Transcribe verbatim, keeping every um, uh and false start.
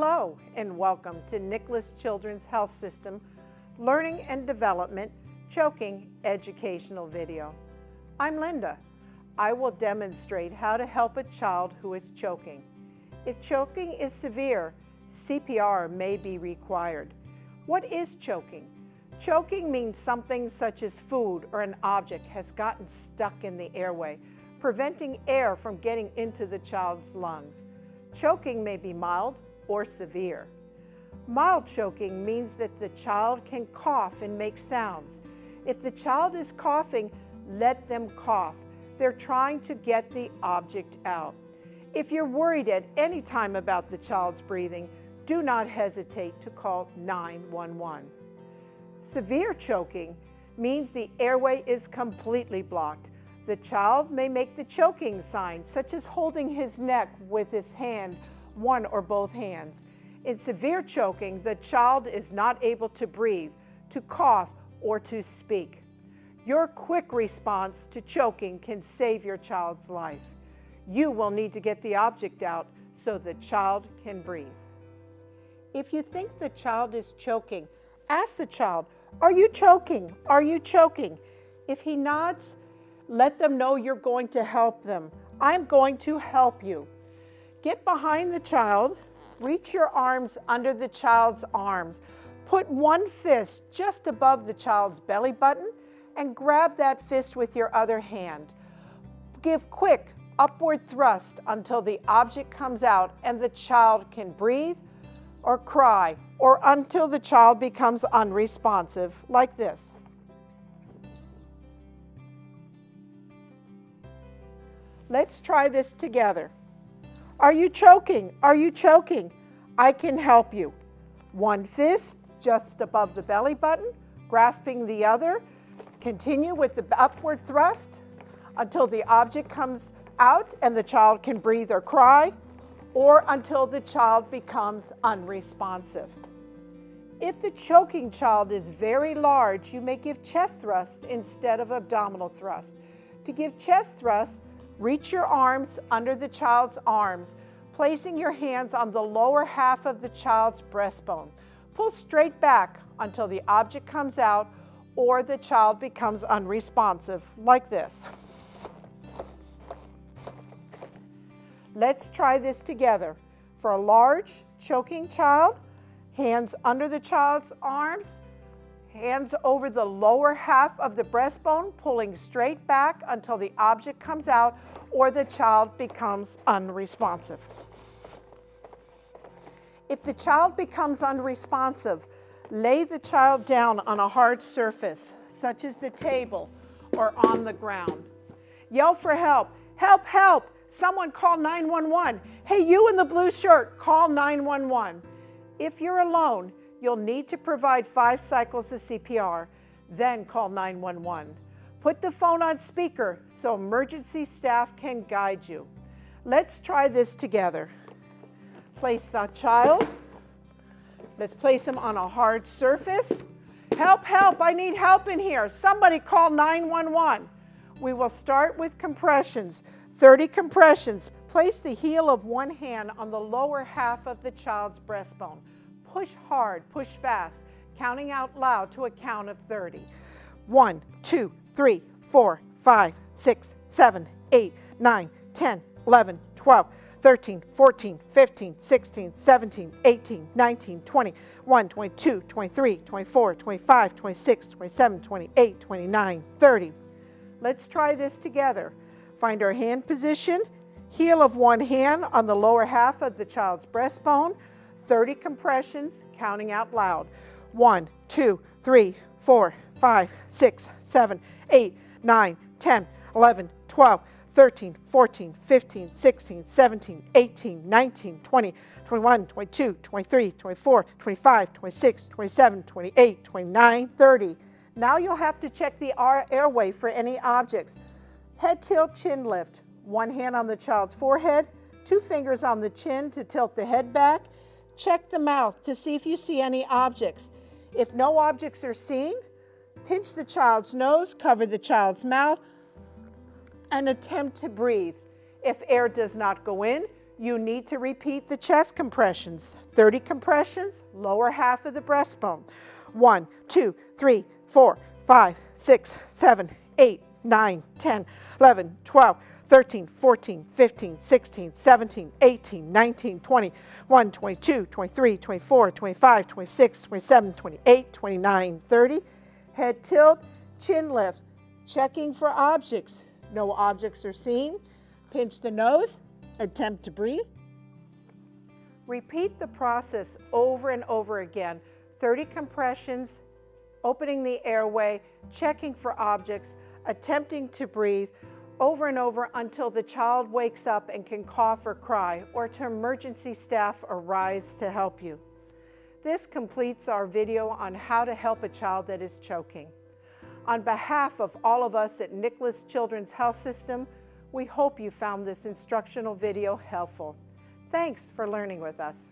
Hello and welcome to Nicholas Children's Health System Learning and Development Choking Educational Video. I'm Linda. I will demonstrate how to help a child who is choking. If choking is severe, C P R may be required. What is choking? Choking means something such as food or an object has gotten stuck in the airway, preventing air from getting into the child's lungs. Choking may be mild or severe. Mild choking means that the child can cough and make sounds. If the child is coughing, let them cough. They're trying to get the object out. If you're worried at any time about the child's breathing, do not hesitate to call nine one one. Severe choking means the airway is completely blocked. The child may make the choking sign, such as holding his neck with his hand, one or both hands. In severe choking, the child is not able to breathe, to cough, or to speak. Your quick response to choking can save your child's life. You will need to get the object out so the child can breathe. If you think the child is choking, ask the child, "Are you choking? Are you choking?" If he nods, let them know you're going to help them. "I'm going to help you." Get behind the child, reach your arms under the child's arms. Put one fist just above the child's belly button and grab that fist with your other hand. Give quick upward thrust until the object comes out and the child can breathe or cry, or until the child becomes unresponsive, like this. Let's try this together. "Are you choking? Are you choking? I can help you." One fist just above the belly button, grasping the other. Continue with the upward thrust until the object comes out and the child can breathe or cry, or until the child becomes unresponsive. If the choking child is very large, you may give chest thrust instead of abdominal thrust. To give chest thrust, reach your arms under the child's arms, placing your hands on the lower half of the child's breastbone. Pull straight back until the object comes out or the child becomes unresponsive, like this. Let's try this together. For a large choking child, hands under the child's arms, hands over the lower half of the breastbone, pulling straight back until the object comes out or the child becomes unresponsive. If the child becomes unresponsive, lay the child down on a hard surface, such as the table or on the ground. Yell for help. "Help, help! Someone call nine one one. Hey, you in the blue shirt, call nine one one. If you're alone, you'll need to provide five cycles of C P R, then call nine one one. Put the phone on speaker so emergency staff can guide you. Let's try this together. Place the child. Let's place him on a hard surface. "Help, help, I need help in here. Somebody call nine one one. We will start with compressions, thirty compressions. Place the heel of one hand on the lower half of the child's breastbone. Push hard, push fast, counting out loud to a count of thirty. One, two, three, four, five, six, seven, eight, nine, ten, eleven, twelve, thirteen, fourteen, fifteen, sixteen, seventeen, eighteen, nineteen, twenty, one, twenty-two, twenty-three, twenty-four, twenty-five, twenty-six, twenty-seven, twenty-eight, twenty-nine, thirty. Let's try this together. Find our hand position, heel of one hand on the lower half of the child's breastbone, thirty compressions, counting out loud. one, two, three, four, five, six, seven, eight, nine, ten, eleven, twelve, thirteen, fourteen, fifteen, sixteen, seventeen, eighteen, nineteen, twenty, twenty-one, twenty-two, twenty-three, twenty-four, twenty-five, twenty-six, twenty-seven, twenty-eight, twenty-nine, thirty. Now you'll have to check the airway for any objects. Head tilt, chin lift. One hand on the child's forehead, two fingers on the chin to tilt the head back. Check the mouth to see if you see any objects. If no objects are seen, pinch the child's nose, cover the child's mouth, and attempt to breathe. If air does not go in, You need to repeat the chest compressions, thirty compressions, lower half of the breastbone. One, two, three, four, five, six, seven, eight, nine, ten, eleven, twelve, thirteen, fourteen, fifteen, sixteen, seventeen, eighteen, nineteen, twenty, one, twenty-two, twenty-three, twenty-four, twenty-five, twenty-six, twenty-seven, twenty-eight, twenty-nine, thirty. Head tilt, chin lift, checking for objects. No objects are seen. Pinch the nose, attempt to breathe. Repeat the process over and over again. thirty compressions, opening the airway, checking for objects, attempting to breathe, over and over until the child wakes up and can cough or cry, or to emergency staff arrives to help you. This completes our video on how to help a child that is choking. On behalf of all of us at Nicholas Children's Health System, we hope you found this instructional video helpful. Thanks for learning with us.